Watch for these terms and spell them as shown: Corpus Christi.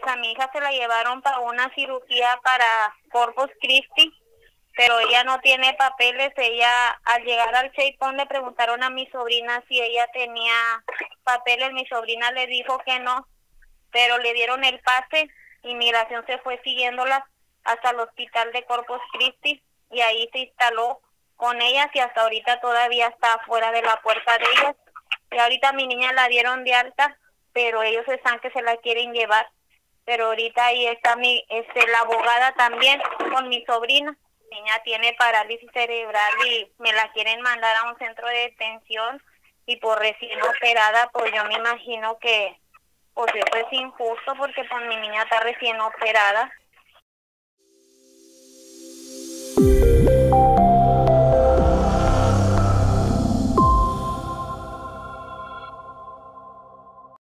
pues a mi hija se la llevaron para una cirugía para Corpus Christi, pero ella no tiene papeles. Ella, al llegar al checkpoint, le preguntaron a mi sobrina si ella tenía papeles. Mi sobrina le dijo que no, pero le dieron el pase. Inmigración se fue siguiéndola hasta el hospital de Corpus Christi y ahí se instaló con ellas, y hasta ahorita todavía está fuera de la puerta de ellas. Y ahorita mi niña la dieron de alta, pero ellos están que se la quieren llevar. Pero ahorita ahí está mi la abogada también con mi sobrina. Mi niña tiene parálisis cerebral y me la quieren mandar a un centro de detención, y por recién operada, pues yo me imagino que pues eso es injusto, porque pues mi niña está recién operada.